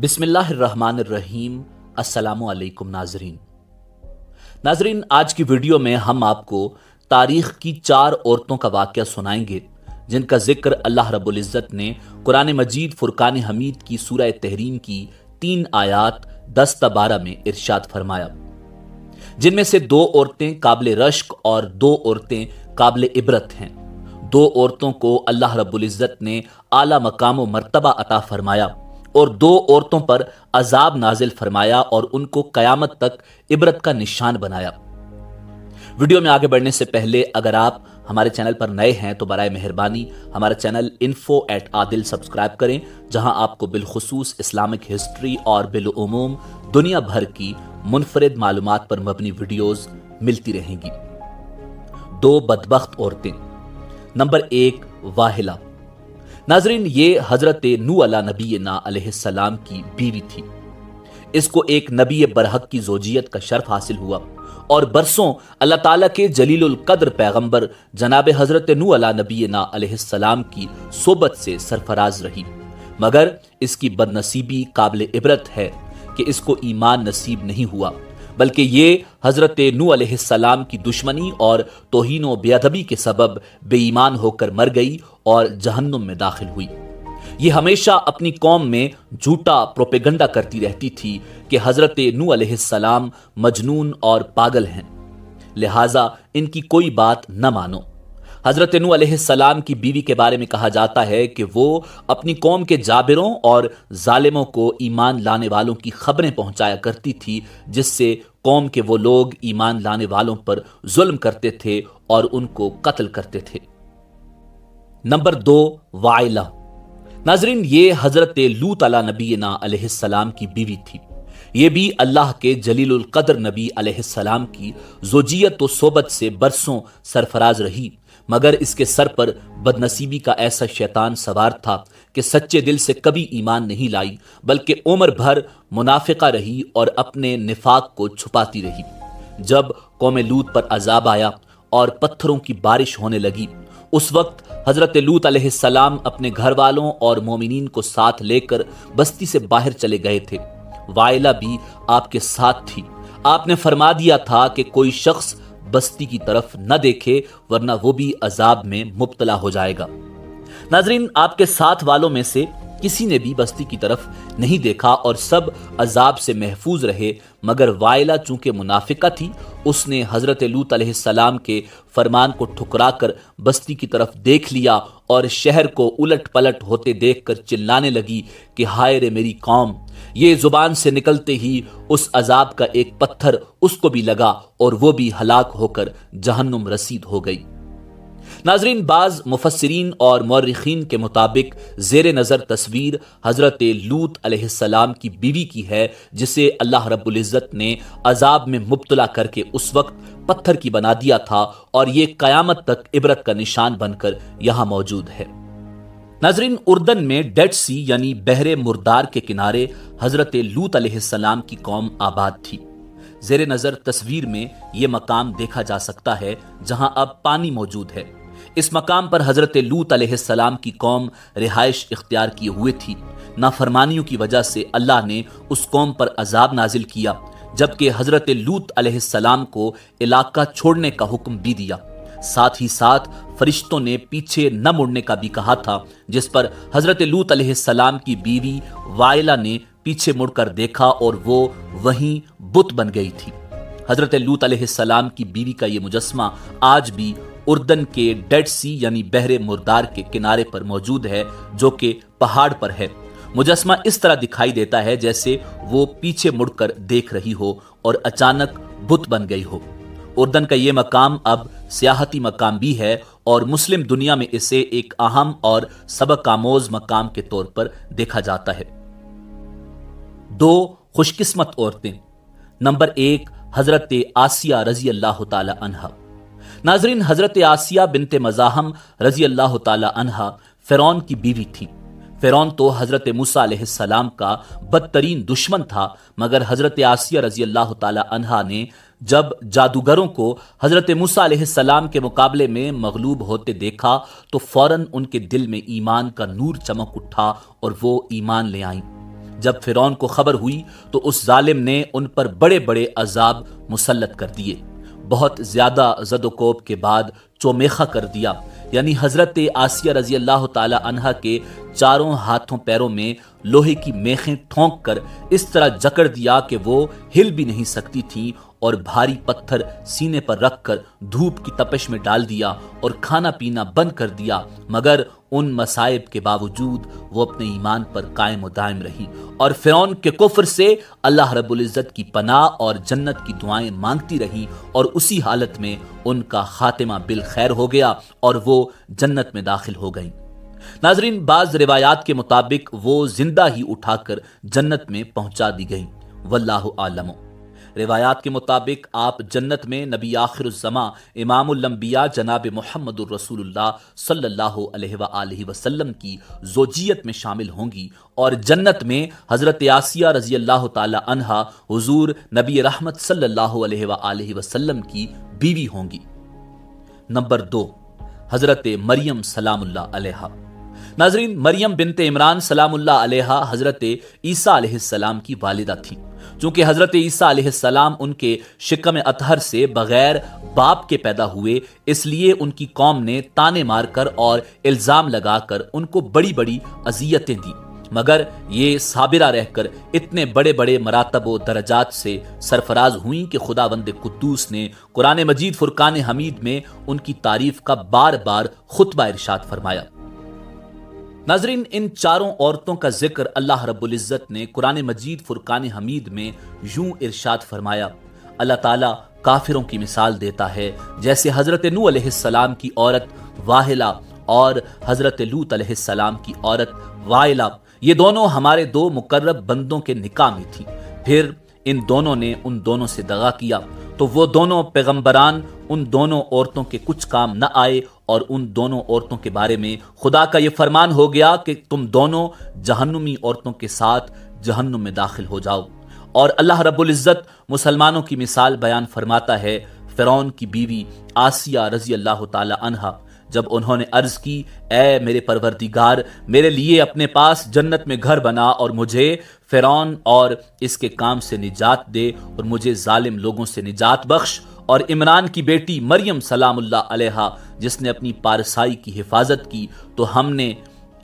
बिस्मिल्लाहिर्रहमानिर्रहीम। अस्सलामु अलैकुम नाजरीन, आज की वीडियो में हम आपको तारीख़ की चार औरतों का वाक़या सुनाएंगे जिनका जिक्र अल्लाह रब्बुल इज़्ज़त ने कुरान मजीद फुरकान हमीद की सूरा तहरीन की 3 आयात 10-12 में इरशाद फरमाया, जिनमें से 2 औरतें काबिल रश्क और 2 औरतें काबिल इबरत हैं। 2 औरतों को अल्लाह रब्बुल इज़्ज़त ने आला मकाम व मर्तबा अता फरमाया और 2 औरतों पर अजाब नाजिल फरमाया और उनको कयामत तक इबरत का निशान बनाया। वीडियो में आगे बढ़ने से पहले अगर आप हमारे चैनल पर नए हैं तो बराए मेहरबानी हमारा चैनल info@adil सब्सक्राइब करें, जहां आपको बिलखुसूस इस्लामिक हिस्ट्री और बिलुमूम दुनिया भर की मुनफरद मालूमात पर मबनी वीडियोस मिलती रहेंगी। 2 बदबख्त औरतें। नंबर 1, वाहिला। नाजरीन, ये हज़रत नूह अलैहिस्सलाम की बीवी थी। इसको एक नबी बरहक की जोजियत का शर्फ हासिल हुआ और बरसों अल्लाह ताला के जलीलुल कद्र पैगंबर जनाब हज़रत नूह अलैहिस्सलाम की सोबत से सरफराज रही, मगर इसकी बदनसीबी काबिल इबरत है कि इसको ईमान नसीब नहीं हुआ, बल्कि ये हज़रत नूह अलैहिस्सलाम की दुश्मनी और तौहीन व बेअदबी के सबब बेईमान होकर मर गई और जहन्नुम में दाखिल हुई। ये हमेशा अपनी कौम में झूठा प्रोपेगंडा करती रहती थी कि हज़रत नूह अलैहिस्सलाम मजनून और पागल हैं, लिहाजा इनकी कोई बात न मानो। हज़रत नूह अलैहिस्सलाम की बीवी के बारे में कहा जाता है कि वो अपनी कौम के जाबिरों और जालिमों को ईमान लाने वालों की खबरें पहुंचाया करती थी, जिससे कौम के वो लोग ईमान लाने वालों पर जुल्म करते थे और उनको कत्ल करते थे। नंबर 2, वाइला। नाजरीन, ये हज़रत लूत अलैहिस्सलाम की बीवी थी। ये भी अल्लाह के जलीलुल कद्र नबी अलैहिस्सलाम की जोजियत व सोबत से बरसों सरफराज रही, मगर इसके सर पर बदनसीबी का ऐसा शैतान सवार था कि सच्चे दिल से कभी ईमान नहीं लाई, बल्कि उम्र भर मुनाफिका रही और अपने निफाक को छुपाती रही। जब कौम लूत पर अजाब आया और पत्थरों की बारिश होने लगी, उस वक्त हज़रत लूत अलैहिस्सलाम अपने घर वालों और मोमिनीन को साथ लेकर बस्ती से बाहर चले गए थे। वाइला भी आपके साथ थी। आपने फरमा दिया था कि कोई शख्स बस्ती की तरफ न देखे वरना वो भी अजाब में मुब्तला हो जाएगा। नाजरीन, आपके साथ वालों में से किसी ने भी बस्ती की तरफ नहीं देखा और सब अजाब से महफूज रहे, मगर वाइला चूंकि मुनाफिका थी, उसने हज़रत लूत अलैहिस्सलाम के फरमान को ठुकरा कर बस्ती की तरफ देख लिया और शहर को उलट पलट होते देखकर चिल्लाने लगी कि हाय रे मेरी कौम। ये जुबान से निकलते ही उस अजाब का एक पत्थर उसको भी लगा और वो भी हलाक होकर जहन्नुम रसीद हो गई। नाजरीन, बाज मुफस्सिरीन और मौर्रिखीन के मुताबिक जेर नज़र तस्वीर हज़रत लूत अलैहिस्सलाम की बीवी की है, जिसे अल्लाह रब्बुल इज़्ज़त ने अजाब में मुब्तला करके उस वक्त पत्थर की बना दिया था और ये कयामत तक इबरत का निशान बनकर यहाँ मौजूद है। नाजरीन, उर्दन में डेड सी यानी बहरे मुर्दार के किनारे हज़रत लूत अलैहिस्सलाम की कौम आबाद थी। जेर नज़र तस्वीर में ये मकाम देखा जा सकता है जहाँ अब पानी मौजूद है। इस मकाम पर हज़रत लूत अलैहिस्सलाम की कौम रिहाइश इख्तियार किए हुए थी। नाफरमानियों की वजह से अल्लाह ने उस कौम पर अजाब नाजिल किया, जबकि हज़रत लूत अलैहिस्सलाम को इलाका छोड़ने का हुक्म भी दिया। साथ ही साथ फरिश्तों ने पीछे न मुड़ने का भी कहा था, जिस पर हज़रत लूत अलैहिस्सलाम की बीवी वाइला ने पीछे मुड़कर देखा और वो वहीं बुत बन गई थी। हज़रत लूत अलैहिस्सलाम की बीवी का ये मुजस्मा आज भी उर्दन के डेड सी यानी बहरे मुर्दार के किनारे पर मौजूद है, जो कि पहाड़ पर है। मुजस्मा इस तरह दिखाई देता है जैसे वो पीछे मुड़कर देख रही हो और अचानक बुत बन गई हो। उर्दन का ये मकाम अब सियाहती मकाम भी है और मुस्लिम दुनिया में इसे एक अहम और सबक आमोज मकाम के तौर पर देखा जाता है। 2 खुशकिस्मत औरतें। नंबर 1, हज़रत आसिया रजी अल्लाह ताला अन्हा। नाजरीन, हज़रत आसिया बिनते मज़ाहम रजी अल्लाह ताला अन्हा फिरौन की बीवी थी। फिरौन तो हज़रत मूसा अलैहिस्सलाम का बदतरीन दुश्मन था, मगर हज़रत आसिया रजी अल्लाह ताला अन्हा ने जब जादूगरों को हज़रत मूसा अलैहिस्सलाम के मुकाबले में मगलूब होते देखा तो फौरन उनके दिल में ईमान का नूर चमक उठा और वो ईमान ले आईं। जब फिरौन को खबर हुई तो उस जालिम ने उन पर बड़े बड़े अजाब मुसल्लत कर दिए। बहुत ज़्यादा जदोकोब के बाद चोमेखा कर दिया, यानी हज़रत आसिया रज़ी अल्लाह ताला अन्हा के चारों हाथों पैरों में लोहे की मेखें ठोंक कर इस तरह जकड़ दिया कि वो हिल भी नहीं सकती थी, और भारी पत्थर सीने पर रखकर धूप की तपश में डाल दिया और खाना पीना बंद कर दिया। मगर उन मसाइब के बावजूद वो अपने ईमान पर कायम व दायम रही और फिरौन के कुफ्र से अल्लाह रब्बुल इज़्ज़त की पनाह और जन्नत की दुआएं मांगती रही, और उसी हालत में उनका खातिमा बिल खैर हो गया और वो जन्नत में दाखिल हो गई। नाजरीन, बाज़ रिवायात के मुताबिक वो जिंदा ही उठाकर जन्नत में पहुंचा दी गई, वल्लाहु आलम। रिवायात के मुताबिक आप जन्नत में नबी आखिरुज़्ज़मा इमामुल अंबिया जनाब मुहम्मदुर रसूलुल्लाह सल्लल्लाहु अलैहि वसल्लम की जोजियत में शामिल होंगी, और जन्नत में हज़रत आसिया रज़ी अल्लाह ताला अन्हा हुजूर नबी रहमत सल्लल्लाहु अलैहि वसल्लम की बीवी होंगी। नंबर 2, हज़रत मरियम सलामुल्लाह अलैहा। नाजरीन, मरियम बिनते इमरान सलामुल्लाह अलैहा हज़रत ईसा अलैहिस्सलाम की वालिदा थी। चूंकि हज़रत ईसा अलैहिस्सलाम उनके शिकम अतहर से बगैर बाप के पैदा हुए, इसलिए उनकी कौम ने ताने मारकर और इल्ज़ाम लगाकर उनको बड़ी बड़ी अजियतें दी, मगर ये साबिरा रहकर इतने बड़े बड़े मरातब व दर्जात से सरफराज हुई कि खुदावंद कुद्दूस ने कुरान मजीद फुरकान हमीद में उनकी तारीफ का बार बार खुतबा इरशाद फरमाया। नाजरीन, इन चारों औरतों का जिक्र अल्लाह रब्बुल इज़्ज़त ने कुरान मजीद फुरकान हमीद में यूं इरशाद फरमाया, अल्लाह ताला काफिरों की मिसाल देता है जैसे हज़रत नूह अलैहिस्सलाम की औरत वाहिला और हज़रत लूत अलैहिस्सलाम की औरत वाइला, ये दोनों हमारे दो मुकर्रब बंदों के निकाह में थी, फिर इन दोनों ने उन दोनों से दगा किया तो वो दोनों पैगम्बरान उन दोनों औरतों के कुछ काम न आए, और उन दोनों औरतों के बारे में खुदा का ये फरमान हो गया कि तुम दोनों जहन्नुमी औरतों के साथ जहन्नुम में दाखिल हो जाओ। और अल्लाह रब्बुल इज़्ज़त मुसलमानों की मिसाल बयान फरमाता है फिरौन की बीवी आसिया रज़ी अल्लाह ताला अन्हा, जब उन्होंने अर्ज़ की, ऐ मेरे परवरदिगार, मेरे लिए अपने पास जन्नत में घर बना और मुझे फिरौन और इसके काम से निजात दे और मुझे जालिम लोगों से निजात बख्श। और इमरान की बेटी मरियम सलामुल्लाह अलैहा जिसने अपनी पारसाई की हिफाजत की, तो हमने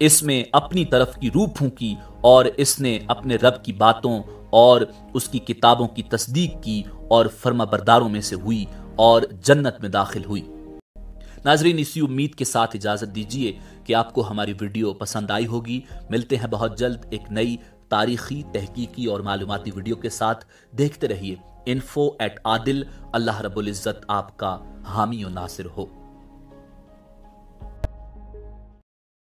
इसमें अपनी तरफ की रूह फूंकी और इसने अपने रब की बातों और उसकी किताबों की तस्दीक की और फर्माबरदारों में से हुई और जन्नत में दाखिल हुई। नाजरीन, इसी उम्मीद के साथ इजाज़त दीजिए कि आपको हमारी वीडियो पसंद आई होगी। मिलते हैं बहुत जल्द एक नई तारीखी, तहकीकी और मालूमाती वीडियो के साथ। देखते रहिए info@adil। अल्लाह रब्बुल इज़्ज़त आपका हामी और नासिर हो।